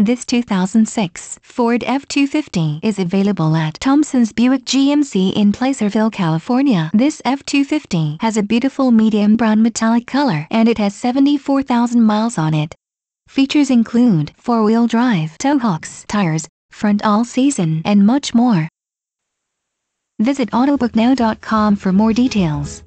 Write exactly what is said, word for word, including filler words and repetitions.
This two thousand six Ford F two fifty is available at Thompson's Buick G M C in Placerville, California. This F two fifty has a beautiful medium brown metallic color and it has seventy-four thousand miles on it. Features include four-wheel drive, tow hooks, tires, front all-season, and much more. Visit autobooknow dot com for more details.